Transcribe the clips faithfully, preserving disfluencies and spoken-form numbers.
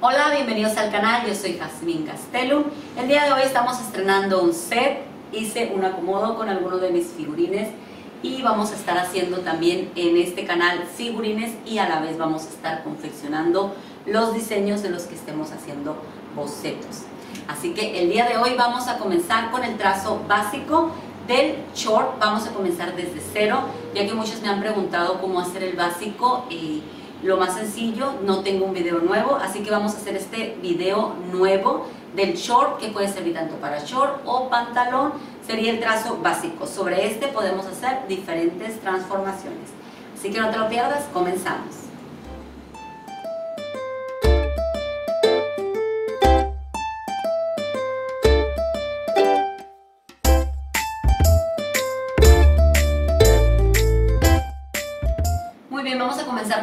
Hola, bienvenidos al canal, yo soy Jazmin Gastelum. El día de hoy estamos estrenando un set, hice un acomodo con algunos de mis figurines y vamos a estar haciendo también en este canal figurines y a la vez vamos a estar confeccionando los diseños de los que estemos haciendo bocetos. Así que el día de hoy vamos a comenzar con el trazo básico del short, vamos a comenzar desde cero, ya que muchos me han preguntado cómo hacer el básico y lo más sencillo, no tengo un video nuevo, así que vamos a hacer este video nuevo del short, que puede servir tanto para short o pantalón, sería el trazo básico. Sobre este podemos hacer diferentes transformaciones, así que no te lo pierdas, comenzamos.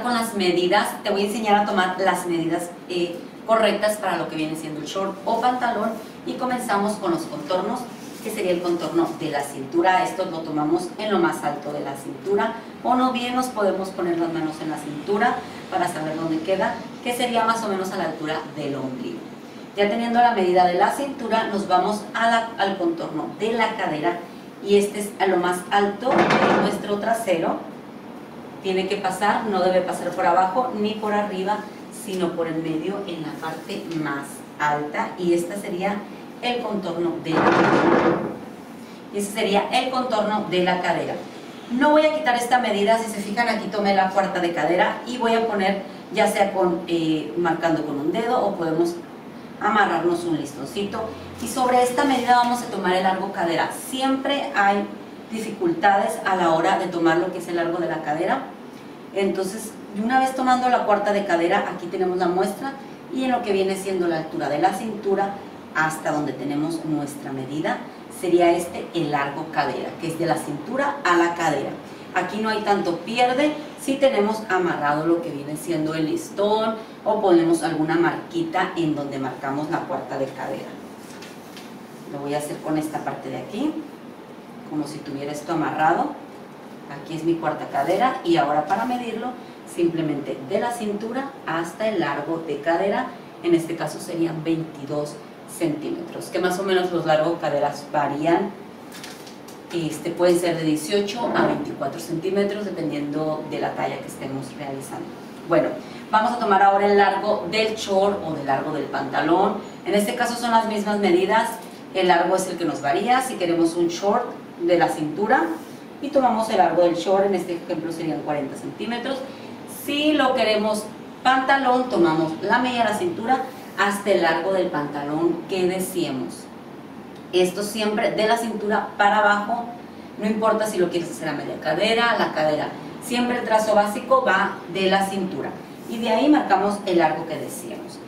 Con las medidas, te voy a enseñar a tomar las medidas eh, correctas para lo que viene siendo el short o pantalón y comenzamos con los contornos, que sería el contorno de la cintura. Esto lo tomamos en lo más alto de la cintura, o no bien nos podemos poner las manos en la cintura para saber dónde queda, que sería más o menos a la altura del ombligo. Ya teniendo la medida de la cintura, nos vamos a la, al contorno de la cadera, y este es a lo más alto de nuestro trasero. Tiene que pasar, no debe pasar por abajo ni por arriba, sino por el medio en la parte más alta, y este sería el contorno de la cadera. Y ese sería el contorno de la cadera. No voy a quitar esta medida, si se fijan aquí tomé la cuarta de cadera y voy a poner ya sea con, eh, marcando con un dedo, o podemos amarrarnos un listoncito, y sobre esta medida vamos a tomar el largo cadera. Siempre hay dificultades a la hora de tomar lo que es el largo de la cadera. Entonces, una vez tomando la cuarta de cadera, aquí tenemos la muestra, y en lo que viene siendo la altura de la cintura hasta donde tenemos nuestra medida, sería este el largo cadera, que es de la cintura a la cadera. Aquí no hay tanto pierde si tenemos amarrado lo que viene siendo el listón, o ponemos alguna marquita en donde marcamos la cuarta de cadera. Lo voy a hacer con esta parte de aquí, como si tuviera esto amarrado. Aquí es mi cuarta cadera, y ahora para medirlo simplemente de la cintura hasta el largo de cadera, en este caso serían veintidós centímetros, que más o menos los largos de caderas varían, este, pueden ser de dieciocho a veinticuatro centímetros dependiendo de la talla que estemos realizando. Bueno, vamos a tomar ahora el largo del short o del largo del pantalón, en este caso son las mismas medidas. El largo es el que nos varía, si queremos un short de la cintura, y tomamos el largo del short, en este ejemplo serían cuarenta centímetros. Si lo queremos pantalón, tomamos la media de la cintura hasta el largo del pantalón que deseemos. Esto siempre de la cintura para abajo, no importa si lo quieres hacer a media cadera, la cadera. Siempre el trazo básico va de la cintura, y de ahí marcamos el largo que deseamos.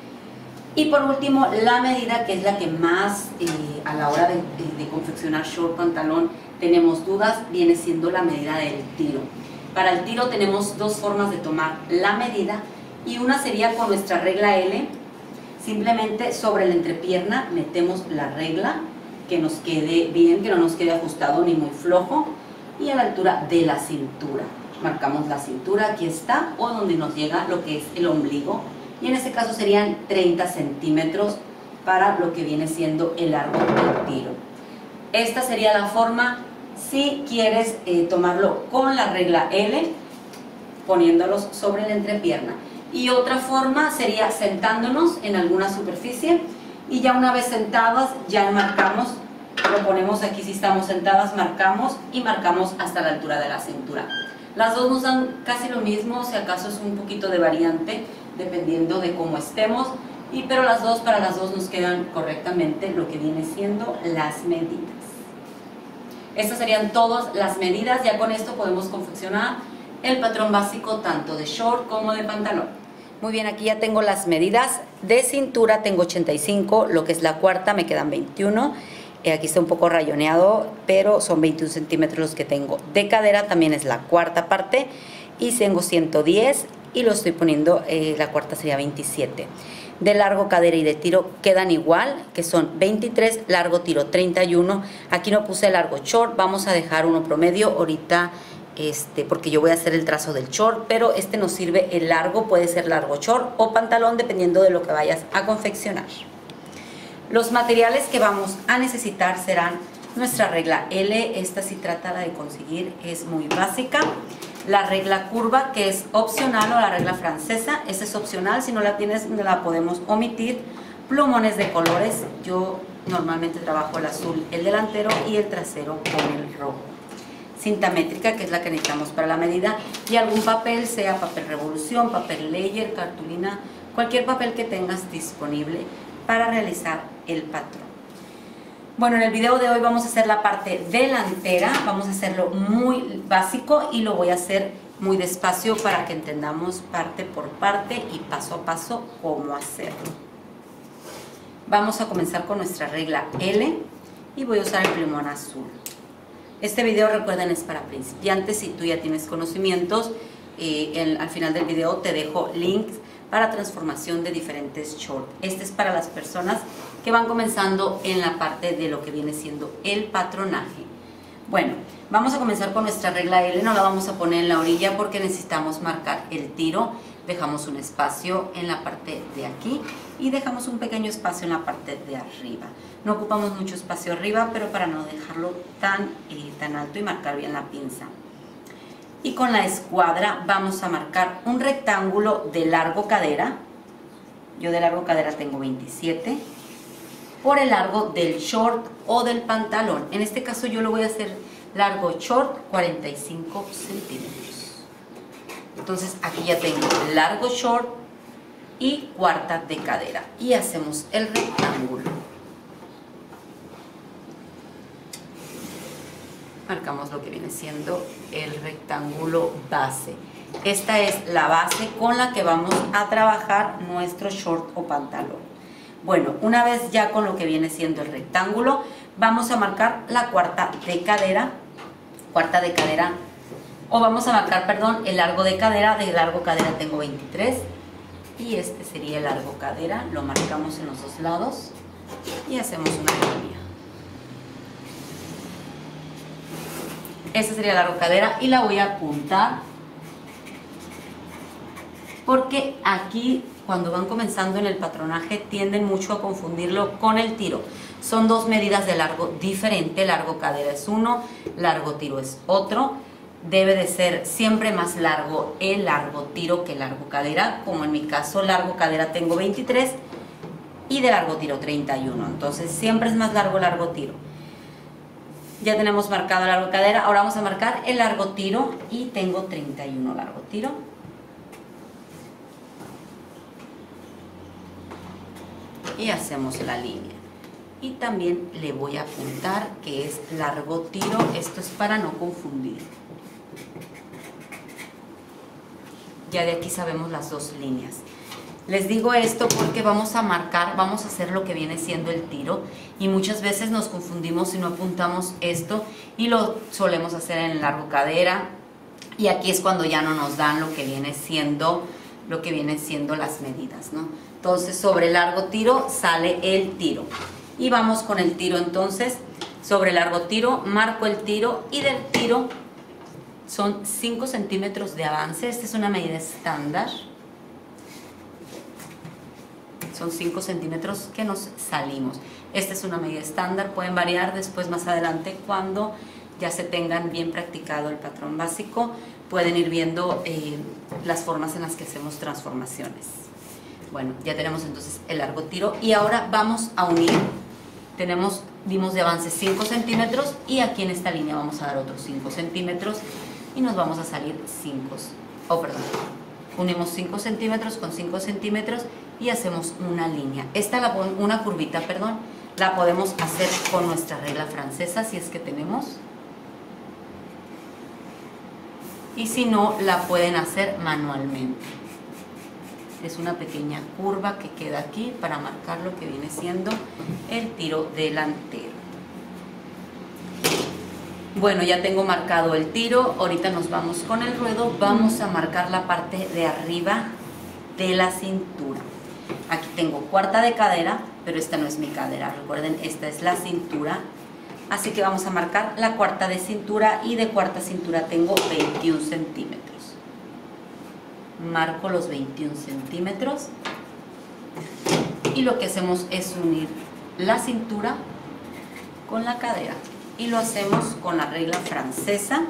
Y por último, la medida, que es la que más eh, a la hora de, de, de confeccionar short, pantalón, tenemos dudas, viene siendo la medida del tiro. Para el tiro tenemos dos formas de tomar la medida, y una sería con nuestra regla L, simplemente sobre la entrepierna metemos la regla, que nos quede bien, que no nos quede ajustado ni muy flojo, y a la altura de la cintura. Marcamos la cintura, aquí está, o donde nos llega lo que es el ombligo, y en este caso serían treinta centímetros para lo que viene siendo el largo del tiro. Esta sería la forma si quieres eh, tomarlo con la regla L, poniéndolos sobre la entrepierna, y otra forma sería sentándonos en alguna superficie, y ya una vez sentadas ya marcamos, lo ponemos aquí, si estamos sentadas marcamos, y marcamos hasta la altura de la cintura. Las dos nos dan casi lo mismo, si acaso es un poquito de variante dependiendo de cómo estemos, y pero las dos, para las dos nos quedan correctamente lo que viene siendo las medidas. Estas serían todas las medidas, ya con esto podemos confeccionar el patrón básico tanto de short como de pantalón. Muy bien, aquí ya tengo las medidas de cintura, tengo ochenta y cinco, lo que es la cuarta, me quedan veintiuno, eh, aquí está un poco rayoneado, pero son veintiún centímetros los que tengo. De cadera también es la cuarta parte, y tengo ciento diez, y lo estoy poniendo, eh, la cuarta sería veintisiete. De largo cadera y de tiro quedan igual, que son veintitrés, largo tiro treinta y uno. Aquí no puse largo short, vamos a dejar uno promedio, ahorita este, porque yo voy a hacer el trazo del short, pero este nos sirve el largo, puede ser largo short o pantalón, dependiendo de lo que vayas a confeccionar. Los materiales que vamos a necesitar serán nuestra regla L, esta sí trata de conseguir, es muy básica. La regla curva, que es opcional, o la regla francesa, esa es opcional, si no la tienes la podemos omitir. Plumones de colores, yo normalmente trabajo el azul, el delantero, y el trasero con el rojo. Cinta métrica, que es la que necesitamos para la medida, y algún papel, sea papel revolución, papel layer, cartulina, cualquier papel que tengas disponible para realizar el patrón. Bueno, en el video de hoy vamos a hacer la parte delantera, vamos a hacerlo muy básico y lo voy a hacer muy despacio para que entendamos parte por parte y paso a paso cómo hacerlo. Vamos a comenzar con nuestra regla L y voy a usar el plumón azul. Este video, recuerden, es para principiantes. Si tú ya tienes conocimientos, eh, en, al final del video te dejo links para transformación de diferentes shorts. Este es para las personas que van comenzando en la parte de lo que viene siendo el patronaje. Bueno, vamos a comenzar con nuestra regla L, no la vamos a poner en la orilla porque necesitamos marcar el tiro. Dejamos un espacio en la parte de aquí y dejamos un pequeño espacio en la parte de arriba. No ocupamos mucho espacio arriba, pero para no dejarlo tan, eh, tan alto y marcar bien la pinza. Y con la escuadra vamos a marcar un rectángulo de largo cadera. Yo de largo cadera tengo veintisiete. Por el largo del short o del pantalón. En este caso yo lo voy a hacer largo short cuarenta y cinco centímetros. Entonces aquí ya tengo largo short y cuarta de cadera. Y hacemos el rectángulo. Marcamos lo que viene siendo el rectángulo base. Esta es la base con la que vamos a trabajar nuestro short o pantalón. Bueno, una vez ya con lo que viene siendo el rectángulo, vamos a marcar la cuarta de cadera, cuarta de cadera, o vamos a marcar, perdón, el largo de cadera. De largo cadera tengo veintitrés y este sería el largo cadera, lo marcamos en los dos lados y hacemos una línea. Esta sería la largo cadera y la voy a apuntar porque aquí, cuando van comenzando en el patronaje, tienden mucho a confundirlo con el tiro. Son dos medidas de largo diferente, largo cadera es uno, largo tiro es otro. Debe de ser siempre más largo el largo tiro que el largo cadera, como en mi caso largo cadera tengo veintitrés y de largo tiro treinta y uno, entonces siempre es más largo el largo tiro. Ya tenemos marcado el largo cadera, ahora vamos a marcar el largo tiro y tengo treinta y uno largo tiro. Y hacemos la línea y también le voy a apuntar que es largo tiro, esto es para no confundir. Ya de aquí sabemos las dos líneas. Les digo esto porque vamos a marcar, vamos a hacer lo que viene siendo el tiro y muchas veces nos confundimos si no apuntamos esto y lo solemos hacer en largo cadera y aquí es cuando ya no nos dan lo que viene siendo lo que vienen siendo las medidas, ¿no? Entonces sobre largo tiro sale el tiro y vamos con el tiro. Entonces sobre largo tiro marco el tiro y del tiro son cinco centímetros de avance, esta es una medida estándar, son cinco centímetros que nos salimos, esta es una medida estándar, pueden variar después más adelante cuando ya se tengan bien practicado el patrón básico, pueden ir viendo eh, las formas en las que hacemos transformaciones. Bueno, ya tenemos entonces el largo tiro y ahora vamos a unir, tenemos, dimos de avance cinco centímetros y aquí en esta línea vamos a dar otros cinco centímetros y nos vamos a salir cinco, oh perdón, unimos cinco centímetros con cinco centímetros y hacemos una línea, esta la, una curvita, perdón, la podemos hacer con nuestra regla francesa si es que tenemos. Y si no, la pueden hacer manualmente. Es una pequeña curva que queda aquí para marcar lo que viene siendo el tiro delantero. Bueno, ya tengo marcado el tiro. Ahorita nos vamos con el ruedo. Vamos a marcar la parte de arriba de la cintura. Aquí tengo cuarta de cadera, pero esta no es mi cadera. Recuerden, esta es la cintura. Así que vamos a marcar la cuarta de cintura, y de cuarta cintura tengo veintiuno centímetros. Marco los veintiuno centímetros y lo que hacemos es unir la cintura con la cadera, y lo hacemos con la regla francesa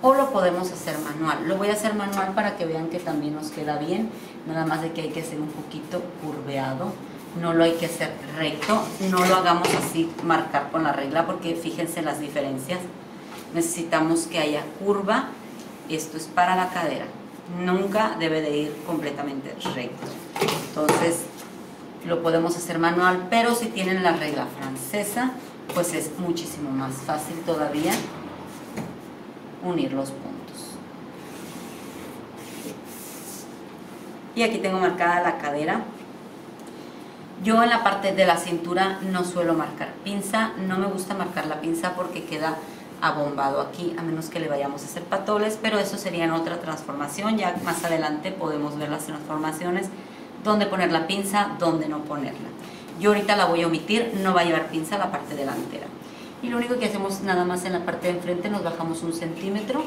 o lo podemos hacer manual. Lo voy a hacer manual para que vean que también nos queda bien, nada más de que hay que hacer un poquito curveado, no lo hay que hacer recto, no lo hagamos así, marcar con la regla, porque fíjense las diferencias. Necesitamos que haya curva, esto es para la cadera, nunca debe de ir completamente recto. Entonces lo podemos hacer manual, pero si tienen la regla francesa pues es muchísimo más fácil todavía unir los puntos. Y aquí tengo marcada la cadera. Yo en la parte de la cintura no suelo marcar pinza, no me gusta marcar la pinza porque queda abombado aquí, a menos que le vayamos a hacer patoles, pero eso sería en otra transformación. Ya más adelante podemos ver las transformaciones, dónde poner la pinza, dónde no ponerla. Yo ahorita la voy a omitir, no va a llevar pinza la parte delantera, y lo único que hacemos nada más en la parte de enfrente nos bajamos un centímetro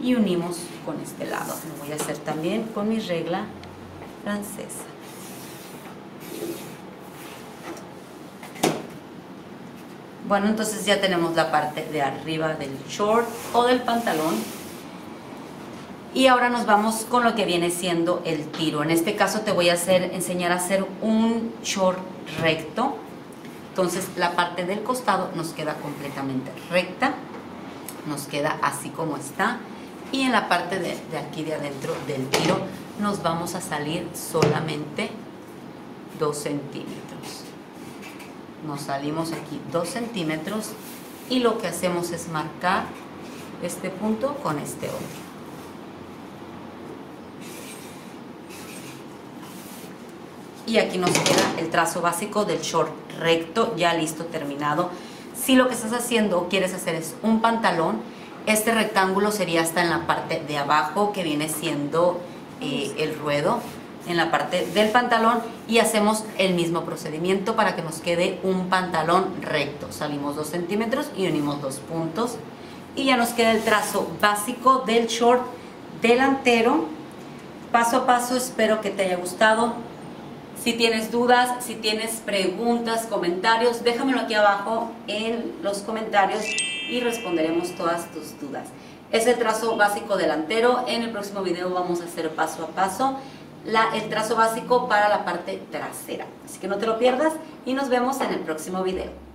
y unimos con este lado. Lo voy a hacer también con mi regla francesa. Bueno, entonces ya tenemos la parte de arriba del short o del pantalón, y ahora nos vamos con lo que viene siendo el tiro. En este caso te voy a hacer, enseñar a hacer un short recto. Entonces la parte del costado nos queda completamente recta, nos queda así como está, y en la parte de, de aquí de adentro del tiro nos vamos a salir solamente dos centímetros. Nos salimos aquí dos centímetros y lo que hacemos es marcar este punto con este otro. Y aquí nos queda el trazo básico del short recto, ya listo, terminado. Si lo que estás haciendo o quieres hacer es un pantalón, este rectángulo sería hasta en la parte de abajo, que viene siendo eh, el ruedo, en la parte del pantalón, y hacemos el mismo procedimiento para que nos quede un pantalón recto. Salimos dos centímetros y unimos dos puntos, y ya nos queda el trazo básico del short delantero. Paso a paso, espero que te haya gustado. Si tienes dudas, si tienes preguntas, comentarios, déjamelo aquí abajo en los comentarios y responderemos todas tus dudas. Es el trazo básico delantero. En el próximo video vamos a hacer paso a paso La, el trazo básico para la parte trasera. Así que no te lo pierdas y nos vemos en el próximo video.